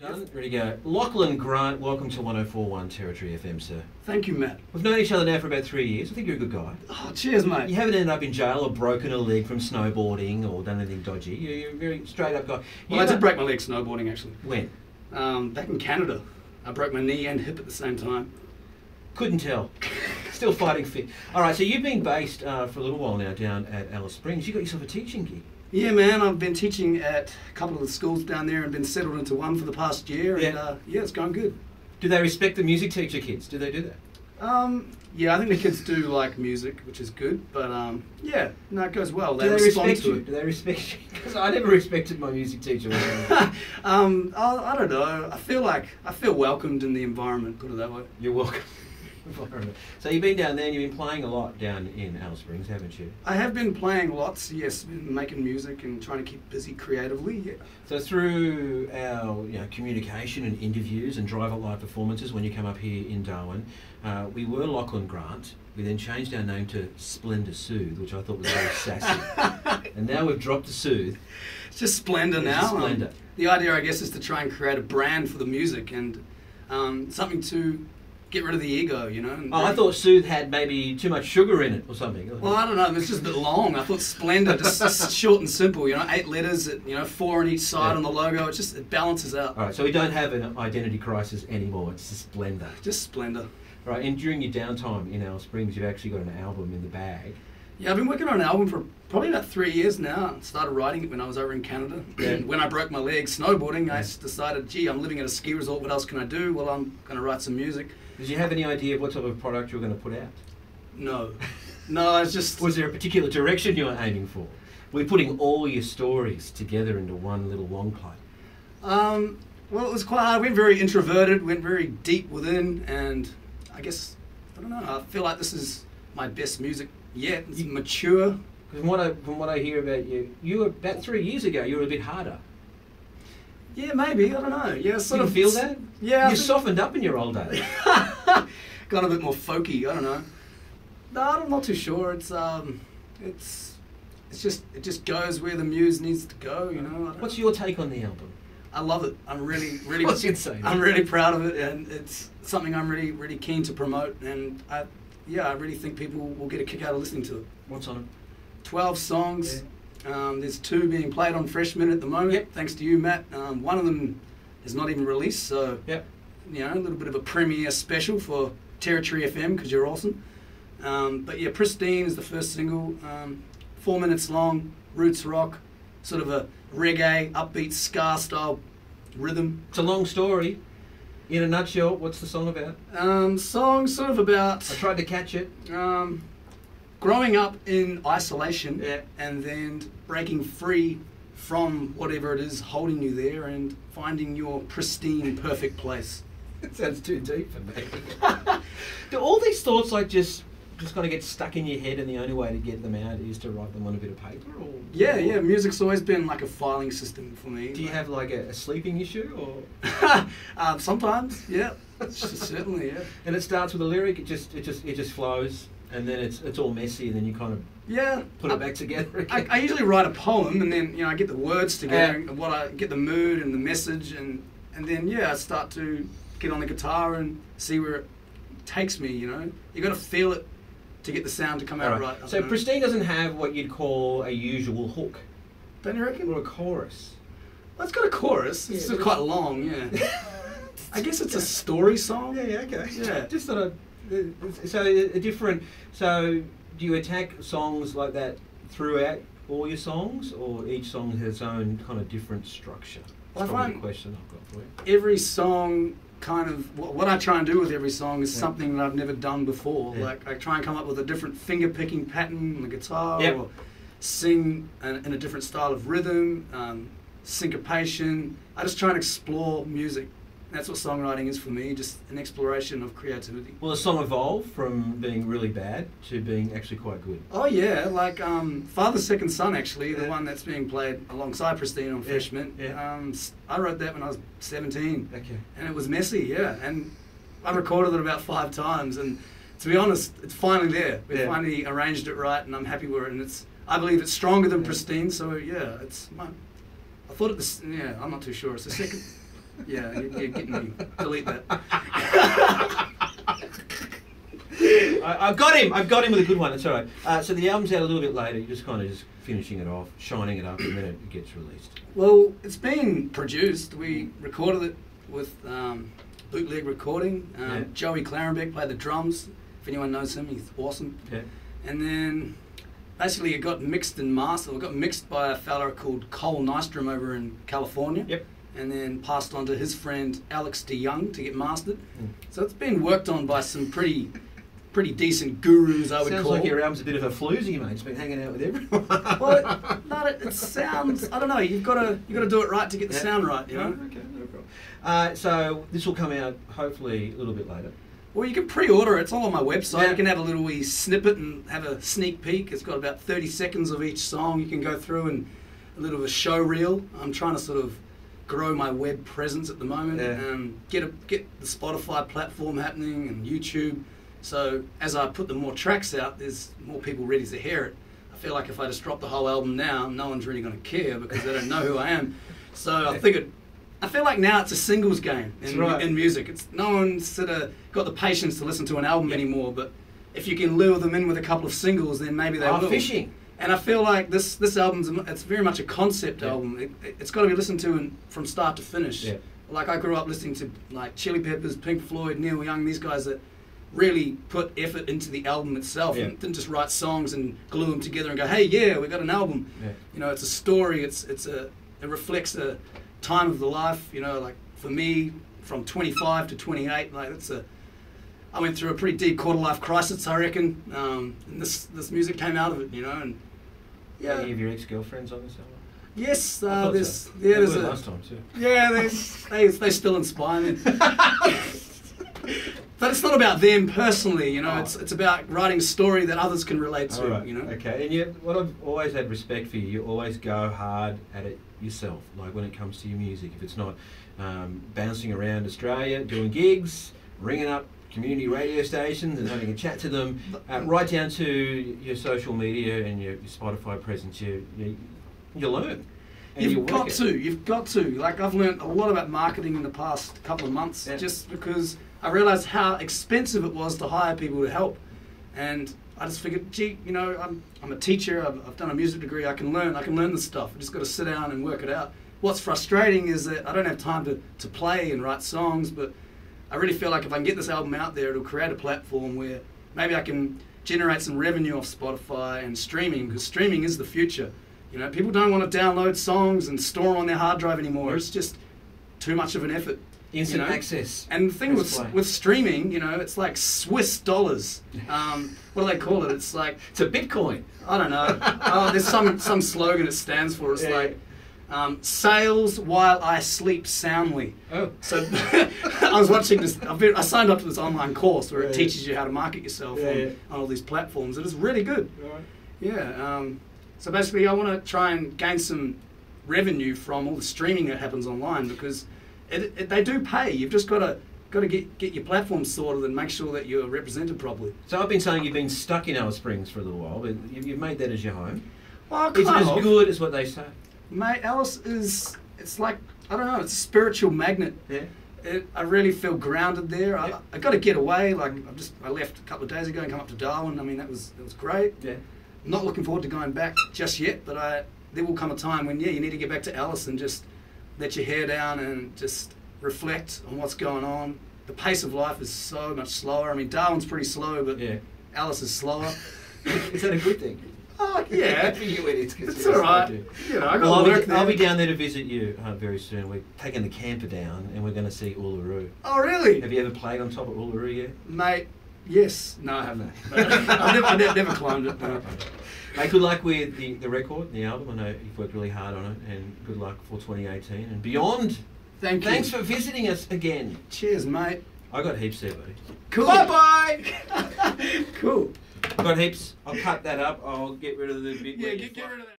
Done, ready to go. Lachlan Grant, welcome to 104.1 Territory FM, sir. Thank you, Matt. We've known each other now for about 3 years. I think you're a good guy. Oh, cheers, mate. You haven't ended up in jail or broken a leg from snowboarding or done anything dodgy. You're a very straight-up guy. Well, I did break my leg snowboarding, actually. When? Back in Canada. I broke my knee and hip at the same time. Couldn't tell. Still fighting fit. All right, so you've been based for a little while now down at Alice Springs. You got yourself a teaching gig. Yeah, man, I've been teaching at a couple of the schools down there and been settled into one for the past year, and yeah, it's going good. Do they respect the music teacher kids? Do they do that? Yeah, I think the kids do like music, which is good, but yeah, no, it goes well. They respond to it. Do they respect you? Because I never respected my music teacher. I don't know. I feel welcomed in the environment, put it that way. You're welcome. So you've been down there and you've been playing a lot down in Alice Springs, haven't you? I have been playing lots, yes, making music and trying to keep busy creatively, yeah. So through our communication and interviews and drive at live performances when you come up here in Darwin, we were Lachlan Grant. We then changed our name to Splendor Soothe, which I thought was very sassy. And now we've dropped the Soothe. It's just Splendor now. Just Splendor. The idea, I guess, is to try and create a brand for the music and something to get rid of the ego, you know. Oh, I thought Soothe had maybe too much sugar in it or something. Well, I don't know. It's just a bit long. I thought Splendor, just short and simple, you know, 8 letters, you know, 4 on each side on the logo. It just, it balances out. All right, so we don't have an identity crisis anymore. It's just Splendor. Just Splendor. All right, and during your downtime in Alice Springs, you've actually got an album in the bag. Yeah, I've been working on an album for probably about 3 years now. I started writing it when I was over in Canada. And when I broke my leg snowboarding, I decided, gee, I'm living at a ski resort. What else can I do? Well, I'm going to write some music. Did you have any idea of what sort of product you were going to put out? No. No, it's just... Was there a particular direction you were aiming for? Were you putting all your stories together into one little long play? Well, it was quite hard. I went very introverted, went very deep within, and I guess, I don't know, I feel like this is my best music yet. It's mature. From what I hear about you, you were about 3 years ago, you were a bit harder. Yeah, maybe. I don't know. Yeah, sort of. Feel that? Yeah. You softened up in your old age. Got a bit more folky. I don't know. No, I'm not too sure. It's it just goes where the muse needs to go. You know. What's your take on the album? I love it. I'm really. What's insane? I'm really proud of it, and it's something I'm really keen to promote. And I really think people will get a kick out of listening to it. What's on it? 12 songs. Yeah. There's 2 being played on Freshman at the moment, thanks to you, Matt. One of them is not even released, so you know, a little bit of a premiere special for Territory FM, because you're awesome. But yeah, Pristine is the first single, 4 minutes long, roots rock, sort of a reggae, upbeat, ska-style rhythm. It's a long story. In a nutshell, what's the song about? Song's sort of about... I tried to catch it. Growing up in isolation and then breaking free from whatever it is holding you there and finding your pristine, perfect place. It sounds too deep for me. Do all these thoughts like just kind of get stuck in your head and the only way to get them out is to write them on a bit of paper? Or yeah, music's always been like a filing system for me. Do you have like a sleeping issue? Or sometimes, yeah. Certainly, yeah. And it starts with a lyric, it just flows. And then it's all messy, and then you kind of put it back together again. I usually write a poem, and then I get the words together, and I get the mood and the message, and then I start to get on the guitar and see where it takes me. You know, you got to feel it to get the sound to come out right. So Pristine doesn't have what you'd call a usual hook, don't you reckon? Or a chorus? Well, it's got a chorus. It's quite long. Yeah, I guess it's a story song. Yeah. Okay. Yeah. Just that So do you attack songs like that throughout all your songs, or each song has its own kind of different structure? That's probably the question I've got for you. Every song kind of, what I try and do with every song is something that I've never done before. Yeah. Like I try and come up with a different finger-picking pattern on the guitar, or sing in a different style of rhythm, syncopation. I just try and explore music. That's what songwriting is for me, just an exploration of creativity. Will a song evolve from being really bad to being actually quite good? Oh yeah, like Father's Second Son, actually, the one that's being played alongside Pristine on Freshman. Yeah. I wrote that when I was 17. Okay. And it was messy, and I recorded it about 5 times, and to be honest, it's finally there. We finally arranged it right, and I'm happy with it, and I believe it's stronger than Pristine, so I thought it was, I'm not too sure, it's the second... Yeah, you're getting me. Delete that. I've got him with a good one. It's all right. So the album's out a little bit later. You're just kind of just finishing it off, shining it up, and then it gets released. Well, it's been produced. We recorded it with bootleg recording. Joey Clarenbeck played the drums. If anyone knows him, he's awesome. Yeah. And then basically it got mixed and mastered. It got mixed by a fella called Cole Nystrom over in California. Yep. And then passed on to his friend Alex DeYoung to get mastered. Mm. So it's been worked on by some pretty decent gurus, I would call. Sounds like your album's a bit of a floozy, mate. It's been hanging out with everyone. Well, it sounds, I don't know, you've got to do it right to get the sound right, you know? Okay, no problem. So this will come out hopefully a little bit later. Well, you can pre-order it. It's all on my website. Yeah. You can have a little wee snippet and have a sneak peek. It's got about 30 seconds of each song. You can go through and a little of a show reel. I'm trying to sort of grow my web presence at the moment and get the Spotify platform happening and YouTube. So as I put the more tracks out, there's more people ready to hear it. I feel like if I just drop the whole album now, no one's really going to care because they don't know who I am. So I feel like now it's a singles game in music. No one's sort of got the patience to listen to an album anymore. But if you can lure them in with a couple of singles, then maybe they will. Fishing. And I feel like this album's very much a concept album. It's got to be listened to from start to finish. Yeah. Like I grew up listening to like Chili Peppers, Pink Floyd, Neil Young, these guys that really put effort into the album itself and didn't just write songs and glue them together and go, hey, yeah, we got an album. Yeah. You know, it's a story. It reflects a time of the life. You know, like for me, from 25 to 28, like I went through a pretty deep quarter life crisis, I reckon. And this music came out of it, you know. And yeah. Any of your ex-girlfriends on this album? Yes, there's so. Yeah, there's last time too. Yeah, they still inspire me. But it's not about them personally, you know. Oh. It's about writing a story that others can relate to, you know. Okay, and what I've always had respect for you, you always go hard at it yourself. Like when it comes to your music, if it's not bouncing around Australia, doing gigs, ringing up community radio stations and having a chat to them, right down to your social media and your Spotify presence, you learn. You've got to. Like I've learned a lot about marketing in the past couple of months, just because I realised how expensive it was to hire people to help, and I just figured, gee, you know, I'm a teacher. I've done a music degree. I can learn this stuff. I just got to sit down and work it out. What's frustrating is that I don't have time to play and write songs, but I really feel like if I can get this album out there, it'll create a platform where maybe I can generate some revenue off Spotify and streaming, because streaming is the future. You know, people don't want to download songs and store them on their hard drive anymore. It's just too much of an effort. Instant access. And the thing with streaming, you know, it's like Swiss dollars. What do they call it? It's like... It's a Bitcoin. I don't know. Oh, there's some slogan it stands for. It's like... sales while I sleep soundly. Oh. So I was watching this, I signed up to this online course where it teaches you how to market yourself on all these platforms. It is really good. Right. Yeah. So basically I want to try and gain some revenue from all the streaming that happens online, because they do pay. You've just got to get your platform sorted and make sure that you're represented properly. So I've been saying you've been stuck in Alice Springs for a little while, but you've made that as your home. Well, it's as good as what they say. Mate, Alice it's like, I don't know, it's a spiritual magnet. Yeah. I really feel grounded there. Yeah. I got to get away. Like I left a couple of days ago and come up to Darwin. I mean, it was great. Yeah. I'm not looking forward to going back just yet, but there will come a time when you need to get back to Alice and just let your hair down and just reflect on what's going on. The pace of life is so much slower. I mean, Darwin's pretty slow, but Alice is slower. Is that a good thing? Oh, yeah. It's all right. You know, I'll be down there to visit you very soon. We're taking the camper down and we're going to see Uluru. Oh, really? Have you ever played on top of Uluru yet? Mate, yes. No, I haven't. I've never climbed it. No. Hey, good luck with the record, the album. I know you've worked really hard on it, and good luck for 2018 and beyond. Thank you. Thanks for visiting us again. Cheers, mate. I got heaps there, buddy. Cool. Bye-bye. Cool. I've got heaps. I'll cut that up. I'll get rid of the big... Yeah, get rid of that.